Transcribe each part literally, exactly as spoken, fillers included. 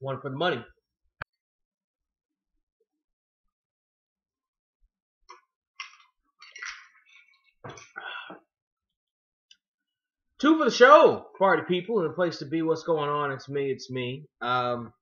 one for the money. Two for the show, party people, and a place to be. What's going on? It's me, it's me. Um,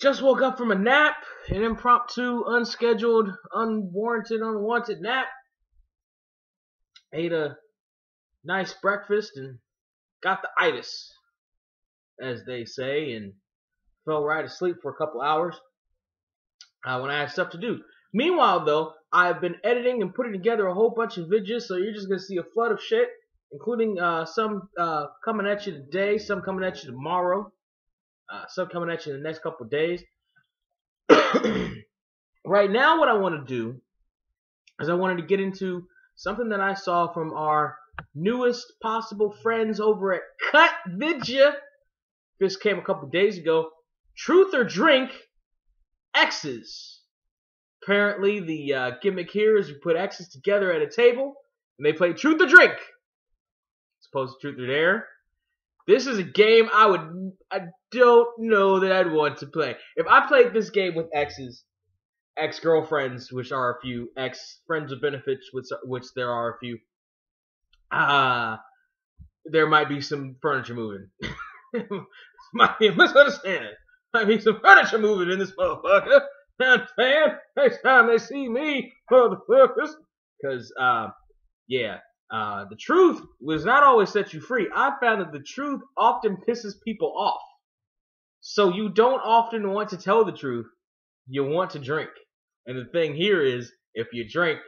just woke up from a nap, an impromptu, unscheduled, unwarranted, unwanted nap. Ate a nice breakfast and got the itis, as they say, and fell right asleep for a couple hours uh, when I had stuff to do. Meanwhile, though, I've been editing and putting together a whole bunch of videos, so you're just going to see a flood of shit, including uh, some uh, coming at you today, some coming at you tomorrow, uh, some coming at you in the next couple of days. Right now, what I want to do is I wanted to get into something that I saw from our newest possible friends over at Cut Vidya. This came a couple days ago. Truth or Drink, X's. Apparently, the uh, gimmick here is you put X's together at a table, and they play Truth or Drink, as opposed to Truth or Dare. This is a game I would, I don't know that I'd want to play. If I played this game with X's, ex-girlfriends, which are a few, ex-friends with benefits, which, which there are a few, uh, there might be some furniture moving. Might be a misunderstanding. Might be some furniture moving in this motherfucker. I'm saying, next time they see me, motherfuckers. Because, uh, yeah, uh, the truth does not always set you free. I found that the truth often pisses people off. So you don't often want to tell the truth. You want to drink. And the thing here is, if you drink,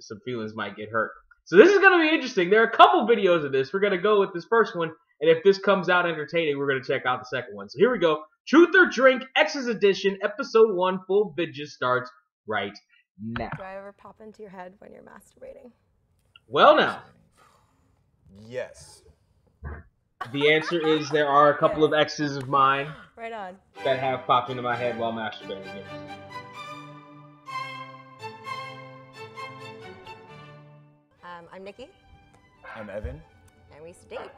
some feelings might get hurt. So this is going to be interesting. There are a couple videos of this. We're going to go with this first one. And if this comes out entertaining, we're going to check out the second one. So here we go. Truth or Drink, X's Edition, Episode one, full vidya starts right now. Do I ever pop into your head when you're masturbating? Well, now. Yes. The answer is there are a couple okay. of X's of mine right on. that have popped into my head while masturbating. Yes. Um, I'm Nikki. I'm Evan. And we used to date.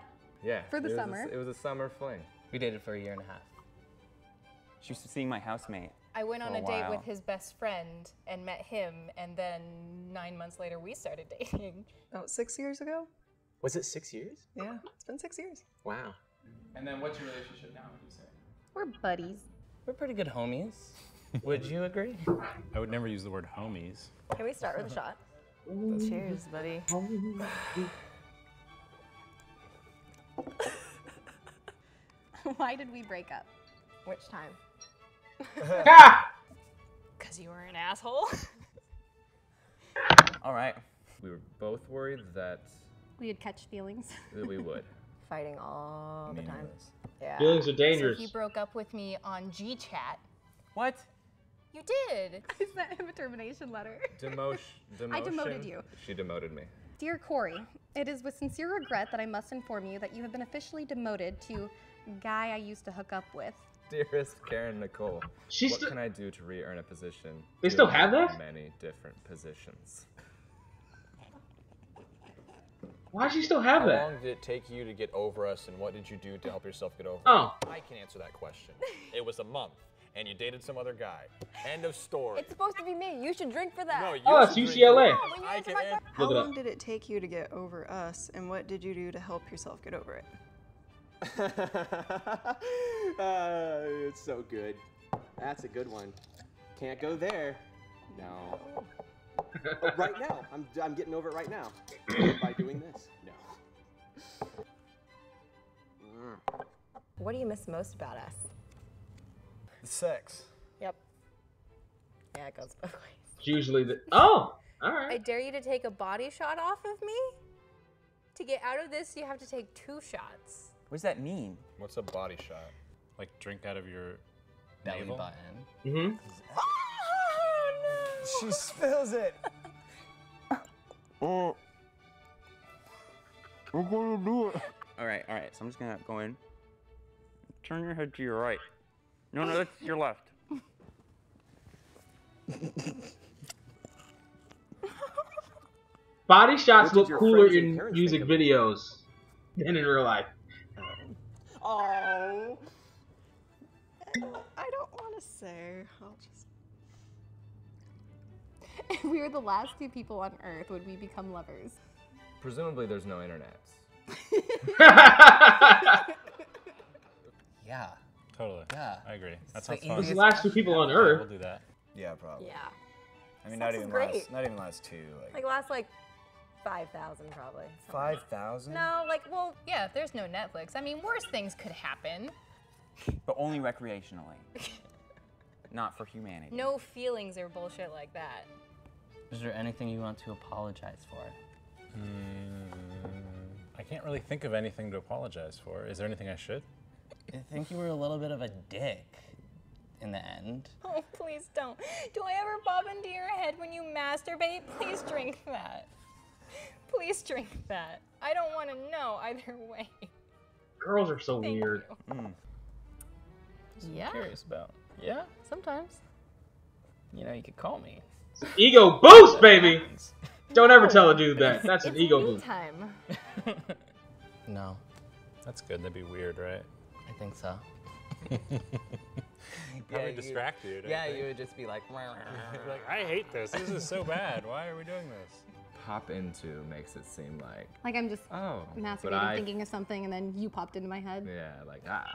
Yeah. For the it summer. Was a, it was a summer fling. We dated for a year and a half. She was seeing my housemate. I went on a, a date with his best friend and met him, and then nine months later we started dating. Oh, six years ago? Was it six years? Yeah, it's been six years. Wow. And then what's your relationship now, would you say? We're buddies. We're pretty good homies. Would you agree? I would never use the word homies. Can we start with a shot? Ooh. Cheers, buddy. Why did we break up? Which time? Because you were an asshole. All right. We were both worried that we would catch feelings. That we would. Fighting all the time. Yeah. Feelings are dangerous. So he broke up with me on Gchat. What? You did. I sent him a termination letter. Demotion. I demoted you. She demoted me. Dear Corey, it is with sincere regret that I must inform you that you have been officially demoted to guy I used to hook up with. Dearest Karen Nicole, She's what can I do to re-earn a position? They still have that? Many different positions. Why does she still have that? How long did it take you to get over us, and what did you do to help yourself get over oh. us? I can answer that question. It was a month, and you dated some other guy. End of story. It's supposed to be me. You should drink for that. No, you oh, it's U C L A. Yeah, you my How long did it take you to get over us, and what did you do to help yourself get over it? uh, it's so good. That's a good one. Can't go there. No. Oh, right now. I'm, I'm getting over it right now. By doing this. No. Mm. What do you miss most about us? The sex. Yep. Yeah, it goes both ways. It's usually the... Oh! Alright. I dare you to take a body shot off of me? To get out of this, you have to take two shots. What does that mean? What's a body shot? Like drink out of your belly button? Mm-hmm. Oh, no! She spills it. Oh, I'm gonna do it. All right, all right. So I'm just gonna go in. Turn your head to your right. No, no, that's your left. Body shots look cooler in music videos than in real life. Oh, so I'll just. If we were the last two people on Earth, would we become lovers? Presumably, there's no internet. Yeah. Totally. Yeah. I agree. That sounds fun. There's the last two people on Earth. We'll do that. Yeah, probably. Yeah. I mean, not even last, not even last two. Like, like last, like, five thousand probably. five thousand? No, like, well, yeah, if there's no Netflix, I mean, worse things could happen. But only recreationally. Not for humanity. No feelings or bullshit like that. Is there anything you want to apologize for? Mm, I can't really think of anything to apologize for. Is there anything I should? I think you were a little bit of a dick in the end. Oh, please don't. Do I ever bob into your head when you masturbate? Please drink that. Please drink that. I don't want to know either way. Girls are so Thank weird. Mm. Yeah. I'm curious about. Yeah, sometimes. You know, you could call me. It's an ego boost, baby! Don't ever tell a dude that. That's an ego boost. Time. No. That's good. That'd be weird, right? I think so. Probably yeah, distract you. Yeah, you would just be like, like, I hate this. This is so bad. Why are we doing this? Pop into makes it seem like like I'm just oh, masturbating, I, thinking of something, and then you popped into my head. Yeah, like ah.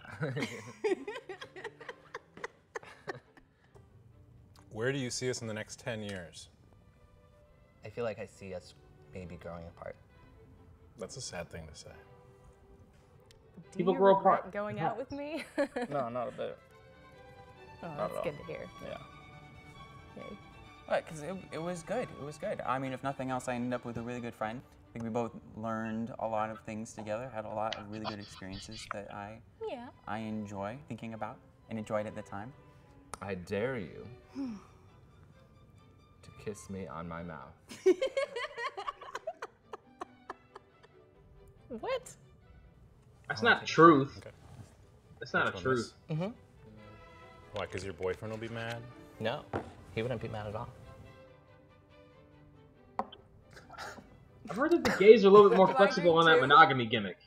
Where do you see us in the next ten years? I feel like I see us maybe growing apart. That's a sad thing to say. Do People you grow apart. Going no. out with me? No, not a bit. Oh, not that's good to hear. Yeah. Okay. Right, because it, it was good. It was good. I mean, if nothing else, I ended up with a really good friend. I think we both learned a lot of things together, had a lot of really good experiences that I yeah. I enjoy thinking about and enjoyed at the time. I dare you to kiss me on my mouth. What? That's not truth. Okay. That's not a truth. Mm-hmm. Why? Because your boyfriend will be mad? No, he wouldn't be mad at all. I've heard that the gays are a little bit more flexible on that too? monogamy gimmick.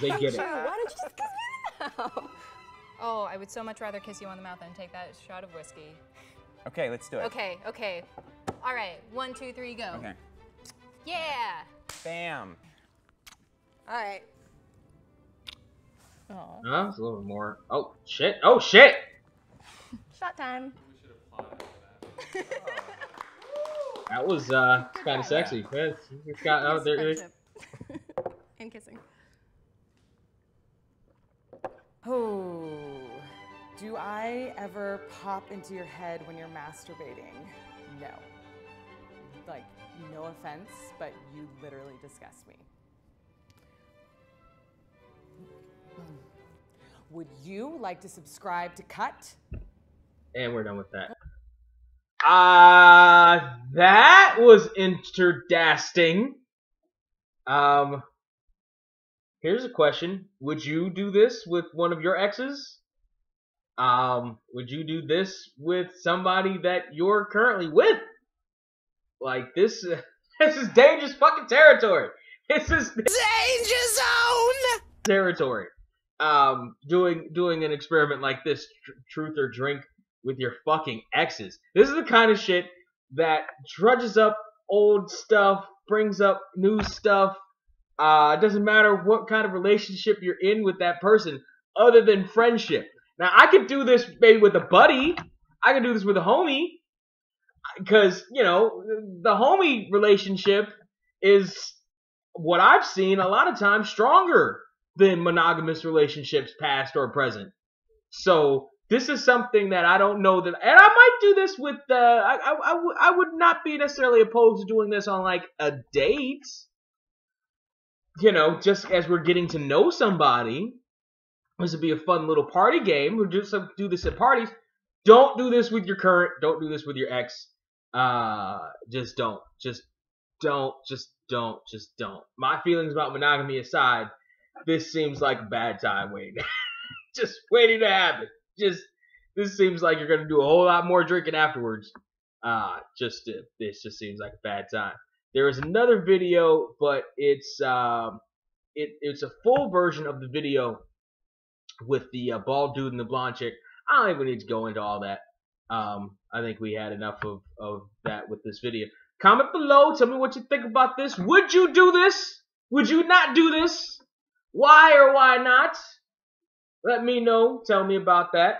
They get it. Why did you just kiss me now? Oh, I would so much rather kiss you on the mouth than take that shot of whiskey. Okay, let's do it. Okay, okay. All right, one, two, three, go. Okay. Yeah. Bam. All right. Oh. No, that's a little more. Oh shit! Oh shit! Shot time. That was uh, kind of sexy. Yeah. Yeah. Got out there. And kissing. Oh, do I ever pop into your head when you're masturbating? No. Like, no offense, but you literally disgust me. Would you like to subscribe to Cut? And we're done with that. Uh, that was interdasting. Um, here's a question. Would you do this with one of your exes? Um, would you do this with somebody that you're currently with? Like, this, uh, this is dangerous fucking territory. This is danger zone territory. Um, doing doing an experiment like this, tr truth or drink with your fucking exes. This is the kind of shit that trudges up old stuff, brings up new stuff. Uh, it doesn't matter what kind of relationship you're in with that person, other than friendship. Now, I could do this maybe with a buddy. I could do this with a homie, because you know the homie relationship is what I've seen a lot of times stronger than monogamous relationships, past or present. So this is something that I don't know that, and I might do this with. Uh, I, I, I, w I would not be necessarily opposed to doing this on like a date. You know, just as we're getting to know somebody, this would be a fun little party game. We'll do some, do this at parties. Don't do this with your current. Don't do this with your ex. Uh, just don't. Just don't. Just don't. Just don't. My feelings about monogamy aside, this seems like a bad time waiting. Just waiting to happen. Just this seems like you're gonna do a whole lot more drinking afterwards. Uh just to, this just seems like a bad time. There is another video, but it's um it it's a full version of the video with the uh, bald dude and the blonde chick. I don't think we need to go into all that. Um, I think we had enough of, of that with this video. Comment below. Tell me what you think about this. Would you do this? Would you not do this? Why or why not? Let me know. Tell me about that.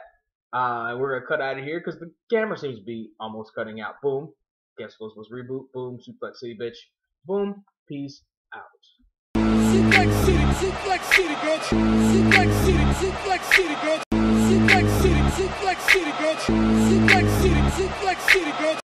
Uh, we're going to cut out of here because the camera seems to be almost cutting out. Boom. Guess what was reboot. Boom. Suplex City, bitch. Boom. Peace out. Suplex City. Suplex City, bitch. Suplex City. Suplex City, bitch. Suplex City. Suplex City, bitch. Suplex City. Suplex City, bitch.